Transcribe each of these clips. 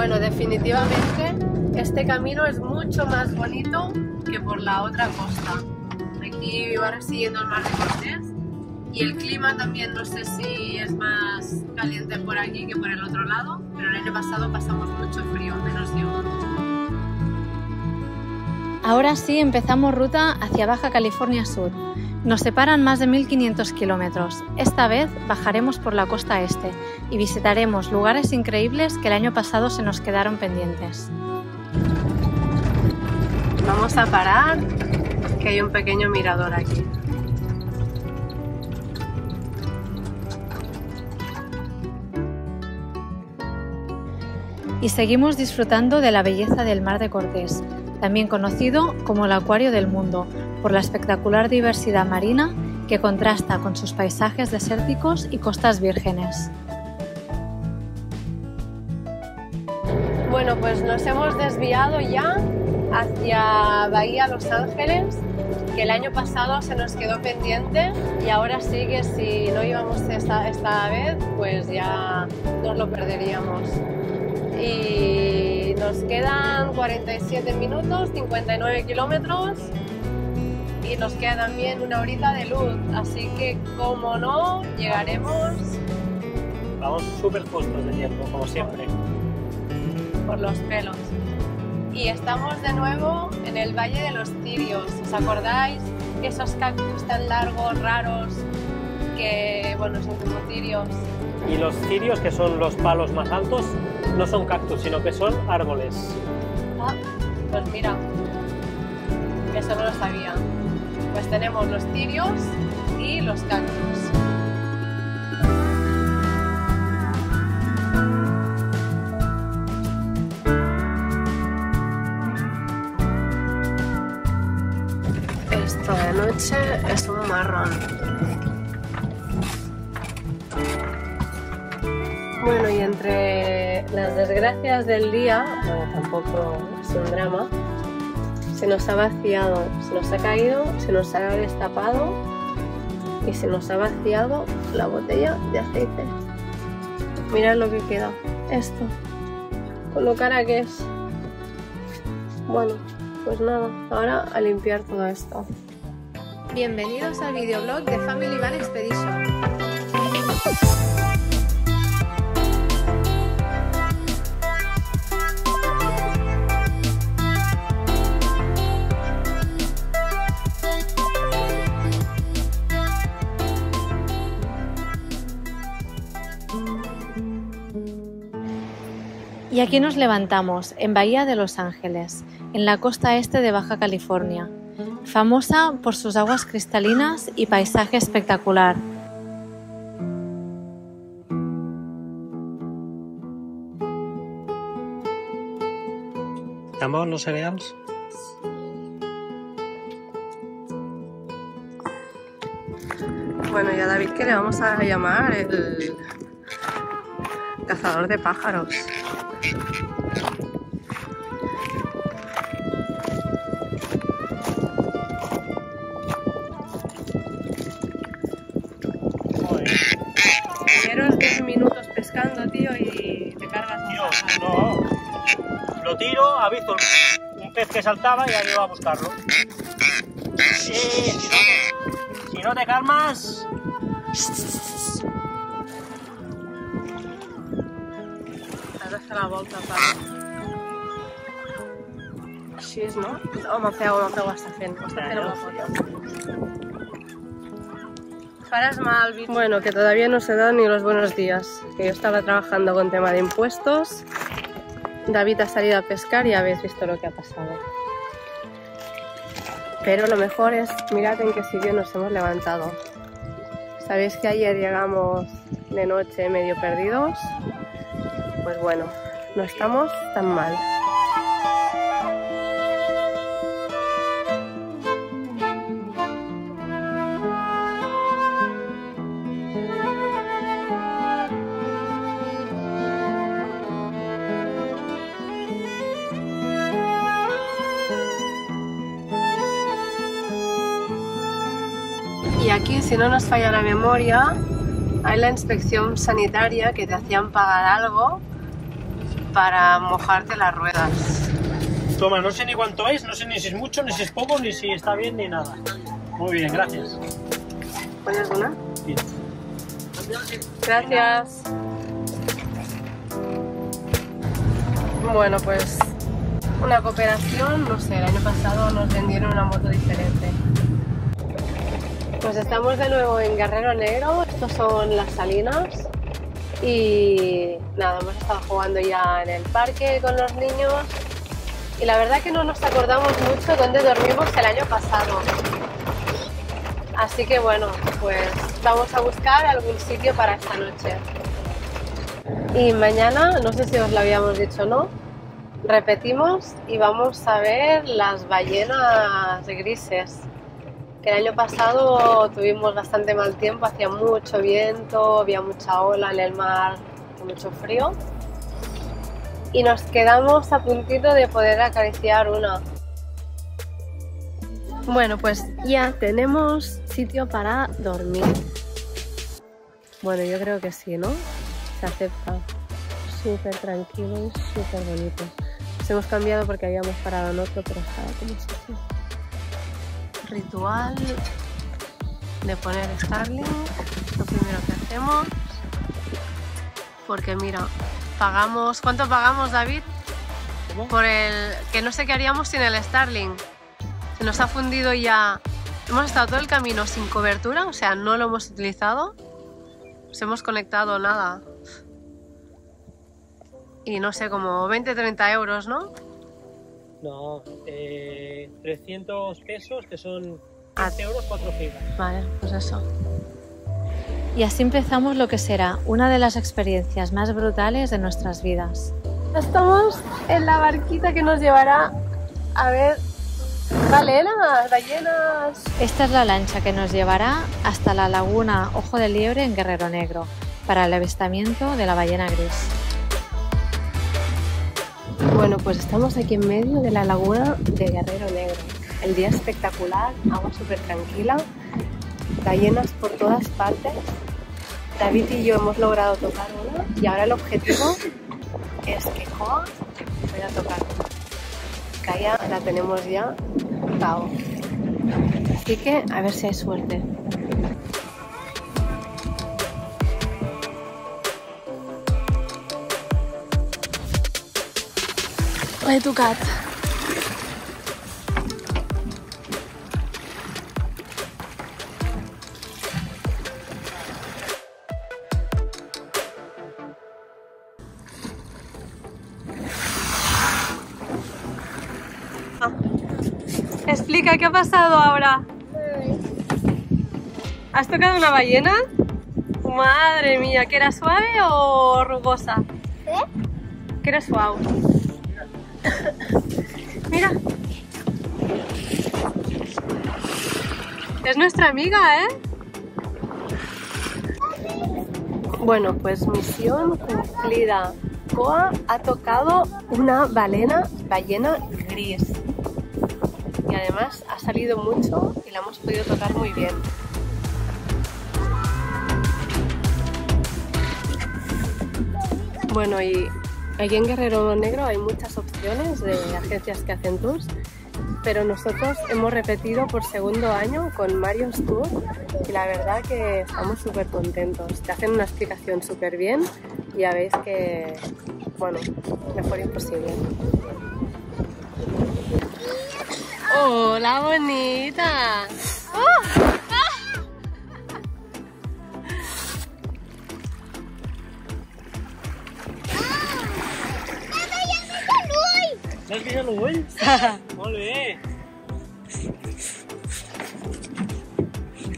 Bueno, definitivamente este camino es mucho más bonito que por la otra costa. Aquí van siguiendo el Mar de Cortés y el clima también, no sé si es más caliente por aquí que por el otro lado, pero el año pasado pasamos mucho frío, menos de uno. Ahora sí empezamos ruta hacia Baja California Sur. Nos separan más de 1500 kilómetros. Esta vez bajaremos por la costa este y visitaremos lugares increíbles que el año pasado se nos quedaron pendientes. Vamos a parar, que hay un pequeño mirador aquí. Y seguimos disfrutando de la belleza del Mar de Cortés, también conocido como el Acuario del Mundo, por la espectacular diversidad marina que contrasta con sus paisajes desérticos y costas vírgenes. Bueno, pues nos hemos desviado ya hacia Bahía Los Ángeles, que el año pasado se nos quedó pendiente, y ahora sí que si no íbamos esta vez, pues ya nos lo perderíamos. Y nos quedan 47 minutos, 59 kilómetros, y nos queda también una horita de luz, así que como no, llegaremos... Vamos súper justos de tiempo, como siempre. Por los pelos. Y estamos de nuevo en el Valle de los Cirios. ¿Os acordáis? Esos cactus tan largos, raros, que bueno, son como cirios. Y los cirios, que son los palos más altos, no son cactus, sino que son árboles. Ah, pues mira, eso no lo sabía. Pues tenemos los cirios y los cactus. Esto de noche es un marrón. Bueno, y entre las desgracias del día, bueno, tampoco es un drama, se nos ha vaciado, se nos ha caído, se nos ha destapado y se nos ha vaciado la botella de aceite. Mirad lo que queda, esto, con lo cara que es. Bueno, pues nada, ahora a limpiar todo esto. Bienvenidos al videoblog de Family Van Expedition. Y aquí nos levantamos, en Bahía de Los Ángeles, en la costa este de Baja California, famosa por sus aguas cristalinas y paisaje espectacular. ¿Tan bons los cereals? Bueno, y a David que le vamos a llamar el cazador de pájaros. Llevas 2 minutos pescando, tío, y te cargas. Dios, no. Lo tiro, ha visto un pez que saltaba y ha ido a buscarlo. Sí, si no te calmas. La volta, para... Així és, no? Home, feu, ho està fent. Ho està fent amb faràs mal, bicho. Bueno, que todavía no se dan ni los buenos días. Que yo estaba trabajando con tema de impuestos. David ha salido a pescar y habéis visto lo que ha pasado. Pero lo mejor es, mirad en qué sitio nos hemos levantado. Sabéis que ayer llegamos de noche medio perdidos. Pues bueno, no estamos tan mal. Y aquí, si no nos falla la memoria, hay la inspección sanitaria que te hacían pagar algo para mojarte las ruedas. Toma, no sé ni cuánto es, no sé ni si es mucho, ni si es poco, ni si está bien, ni nada. Muy bien, gracias. ¿Puedes una? Sí. Gracias. Bueno, pues una cooperación, no sé, el año pasado nos vendieron una moto diferente. Pues estamos de nuevo en Guerrero Negro, estos son las salinas y nada, hemos estado jugando ya en el parque con los niños y la verdad que no nos acordamos mucho dónde dormimos el año pasado. Así que bueno, pues vamos a buscar algún sitio para esta noche. Y mañana, no sé si os lo habíamos dicho o no, repetimos y vamos a ver las ballenas grises. Que el año pasado tuvimos bastante mal tiempo, hacía mucho viento, había mucha ola en el mar, mucho frío. Y nos quedamos a puntito de poder acariciar una. Bueno, pues ya tenemos sitio para dormir. Bueno, yo creo que sí, ¿no? Se acepta. Súper tranquilo y súper bonito. Nos hemos cambiado porque habíamos parado en otro, pero estaba como sitio. Ritual de poner Starlink, lo primero que hacemos, porque mira, pagamos, ¿cuánto pagamos, David? ¿Cómo? Por el, que no sé qué haríamos sin el Starlink, se nos ha fundido ya, hemos estado todo el camino sin cobertura, o sea, no lo hemos utilizado, nos hemos conectado nada, y no sé, como 20-30 euros, ¿no? No, 300 pesos que son 7 euros, 4 gigas. Vale, pues eso. Y así empezamos lo que será una de las experiencias más brutales de nuestras vidas. Estamos en la barquita que nos llevará a ver balenas, ballenas. Esta es la lancha que nos llevará hasta la laguna Ojo de Liebre en Guerrero Negro para el avistamiento de la ballena gris. Bueno, pues estamos aquí en medio de la laguna de Guerrero Negro. El día espectacular, agua súper tranquila, ballenas por todas partes. David y yo hemos logrado tocar una y ahora el objetivo es que Joa pueda tocar una. Kaya la tenemos ya cao. Así que a ver si hay suerte. De tu cat. Explica qué ha pasado ahora. ¿Has tocado una ballena? Madre mía, ¿que era suave o rugosa? ¿Que era suave? Mira, es nuestra amiga, ¿eh? Bueno, pues misión cumplida. Coa ha tocado una ballena gris. Y además ha salido mucho y la hemos podido tocar muy bien. Bueno, y aquí en Guerrero Negro hay muchas opciones de agencias que hacen tours, pero nosotros hemos repetido por segundo año con Mario's Tour y la verdad que estamos súper contentos. Te hacen una explicación súper bien y ya veis que, bueno, mejor imposible. ¡Hola, bonita! ¡Oh! ¿Has visto el ull? Muy bien.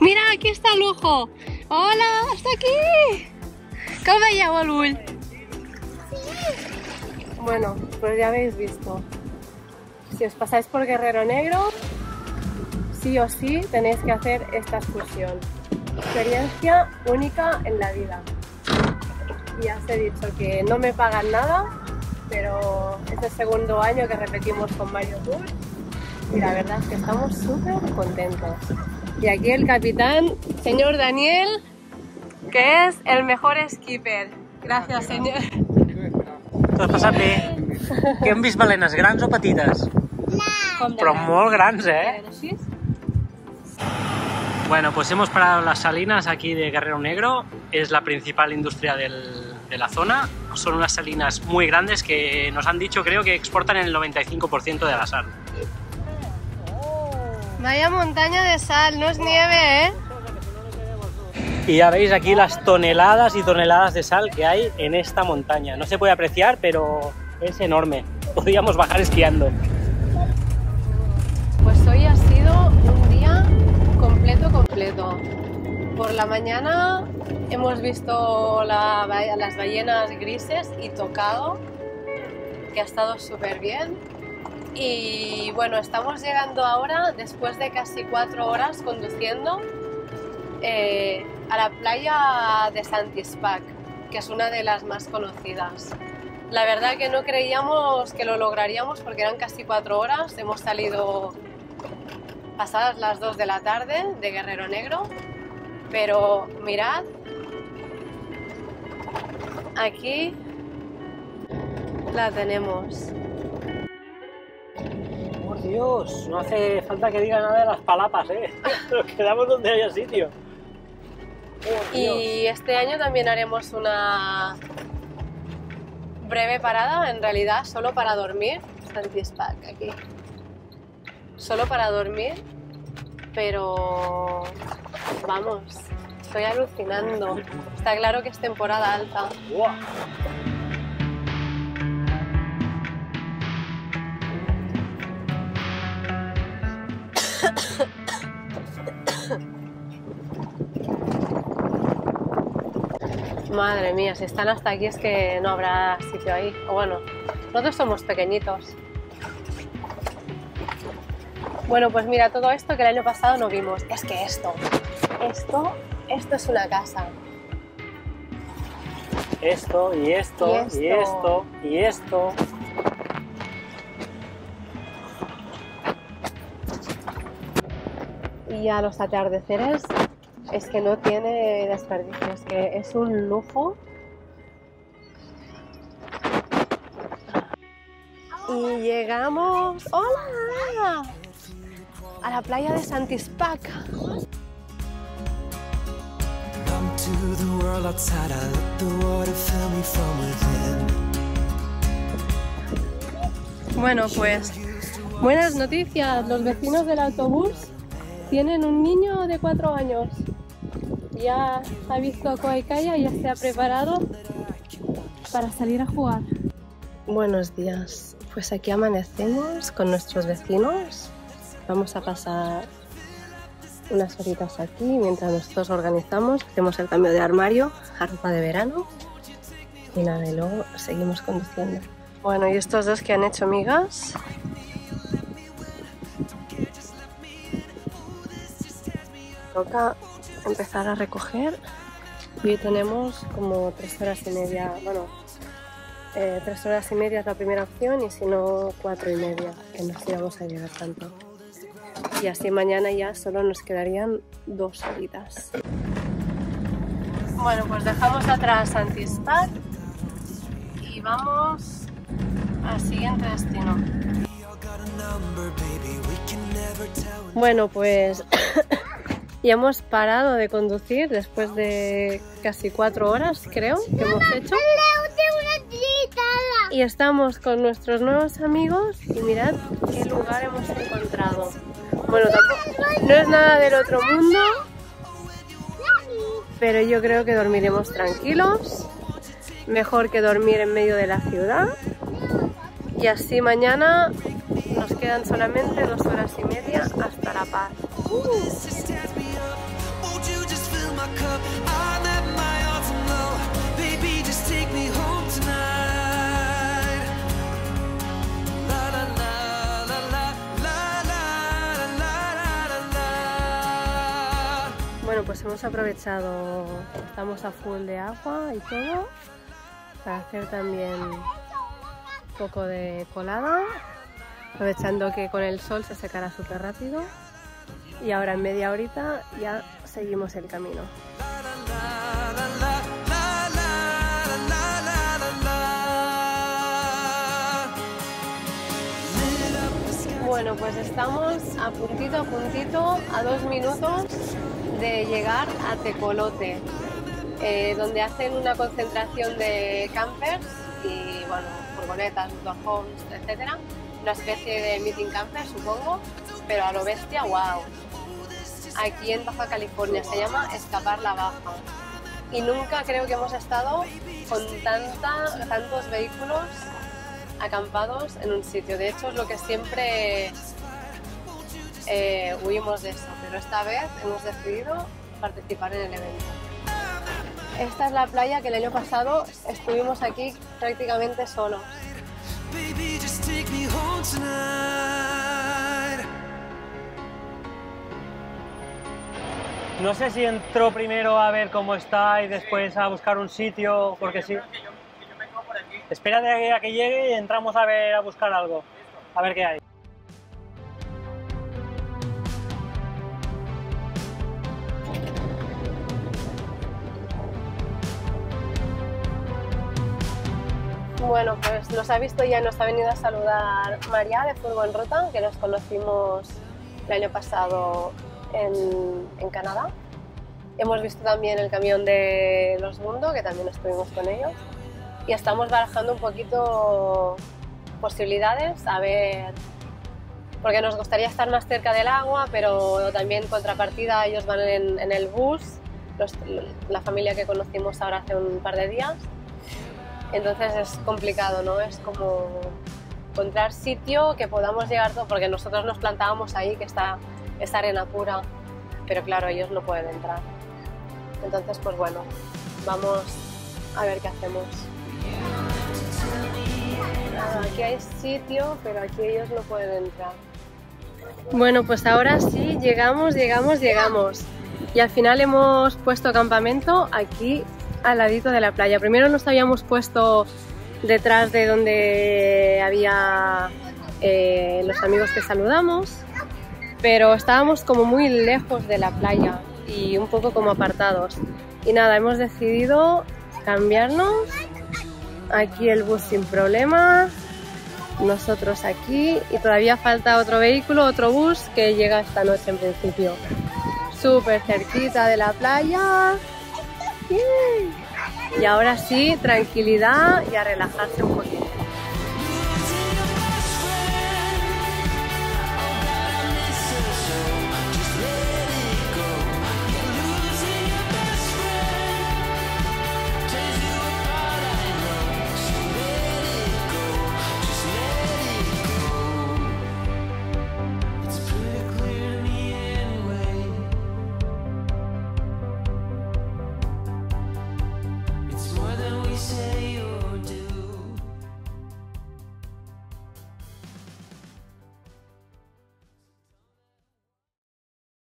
Mira, aquí está el ojo. Hola, hasta aquí. ¿Cómo me llamo el ull? Bueno, pues ya habéis visto. Si os pasáis por Guerrero Negro, sí o sí tenéis que hacer esta excursión. Experiencia única en la vida. Ya os he dicho que no me pagan nada, pero es el segundo año que repetimos con Mario Tour y la verdad es que estamos súper contentos. Y aquí el capitán, señor Daniel, que es el mejor skipper. Gracias, señor. T'ho has passat bé? Que hem vist balenes grans o petites? Però molt grans, eh? Bueno, pues hemos parado las salinas aquí de Guerrero Negro. Es la principal industria de la zona. Son unas salinas muy grandes que nos han dicho, creo, que exportan el 95% de la sal. Vaya montaña de sal, no es nieve, ¿eh? Y ya veis aquí las toneladas y toneladas de sal que hay en esta montaña. No se puede apreciar, pero es enorme. Podríamos bajar esquiando. Pues hoy ha sido un día completo. Por la mañana hemos visto las ballenas grises y tocado, que ha estado súper bien. Y bueno, estamos llegando ahora, después de casi 4 horas conduciendo, a la playa de Santispac, que es una de las más conocidas. La verdad que no creíamos que lo lograríamos porque eran casi 4 horas. Hemos salido pasadas las 2 de la tarde de Guerrero Negro, pero mirad, aquí la tenemos. ¡Por Dios! No hace falta que diga nada de las palapas, ¿eh? Nos quedamos donde haya sitio. Y este año también haremos una breve parada, en realidad solo para dormir. Santispac, aquí. Solo para dormir, pero vamos, estoy alucinando. Está claro que es temporada alta. Wow. Madre mía, si están hasta aquí es que no habrá sitio ahí. O bueno, nosotros somos pequeñitos. Bueno, pues mira, todo esto que el año pasado no vimos. Es que esto es una casa. Esto, y esto, y esto, y esto, y esto. Y a los atardeceres es que no tiene desperdicio, es que es un lujo. Y llegamos... ¡Hola! A la playa de Santispac. Bueno, pues... buenas noticias. Los vecinos del autobús tienen un niño de 4 años. Ya ha visto a Coaicaya y ya se ha preparado para salir a jugar. Buenos días. Pues aquí amanecemos con nuestros vecinos. Vamos a pasar unas horitas aquí mientras nosotros organizamos, hacemos el cambio de armario a ropa de verano y nada, y luego seguimos conduciendo. Bueno, y estos dos que han hecho migas. Toca empezar a recoger y hoy tenemos como 3 horas y media, bueno, 3 horas y media es la primera opción y si no 4 y media, que nos íbamos a llegar tanto. Y así mañana ya solo nos quedarían 2 horitas. Bueno, pues dejamos atrás Santispac y vamos al siguiente destino. Bueno, pues ya hemos parado de conducir después de casi 4 horas, creo, que hemos hecho. Y estamos con nuestros nuevos amigos y mirad qué lugar hemos encontrado. Bueno, tampoco, no es nada del otro mundo, pero yo creo que dormiremos tranquilos, mejor que dormir en medio de la ciudad. Y así mañana nos quedan solamente 2 horas y media hasta La Paz. Bueno, pues hemos aprovechado, estamos a full de agua y todo, para hacer también un poco de colada, aprovechando que con el sol se secará súper rápido y ahora en media horita ya seguimos el camino. Bueno, pues estamos a puntito, a 2 minutos de llegar a Tecolote, donde hacen una concentración de campers y, bueno, furgonetas, motorhomes, etcétera. Una especie de meeting camper, supongo, pero a lo bestia, wow. Aquí en Baja California se llama Escapar la Baja. Y nunca creo que hemos estado con tantos vehículos acampados en un sitio. De hecho, es lo que siempre huimos de eso, pero esta vez hemos decidido participar en el evento. Esta es la playa que el año pasado estuvimos aquí prácticamente solos. No sé si entró primero a ver cómo está y después a buscar un sitio, porque sí. Yo vengo por aquí. Espérate a que llegue y entramos a ver, a buscar algo, a ver qué hay. Bueno, pues nos ha visto ya, nos ha venido a saludar María de Furgo en Ruta, que nos conocimos el año pasado en Canadá. Hemos visto también el camión de Los Mundo, que también estuvimos con ellos, y estamos barajando un poquito posibilidades, a ver, porque nos gustaría estar más cerca del agua, pero también en contrapartida ellos van en el bus, la familia que conocimos ahora hace un par de días, entonces es complicado, ¿no? Es como encontrar sitio que podamos llegar, porque nosotros nos plantábamos ahí, que está esta arena pura, pero claro, ellos no pueden entrar. Entonces, pues bueno, vamos a ver qué hacemos. Ah, aquí hay sitio, pero aquí ellos no pueden entrar. Bueno, pues ahora sí, llegamos. Y al final hemos puesto campamento aquí al ladito de la playa. Primero nos habíamos puesto detrás de donde había los amigos que saludamos, pero estábamos como muy lejos de la playa y un poco como apartados. Y nada, hemos decidido cambiarnos. Aquí el bus sin problema, nosotros aquí, y todavía falta otro vehículo, otro bus que llega esta noche en principio. Súper cerquita de la playa. Y ahora sí, tranquilidad y a relajarse un poquito.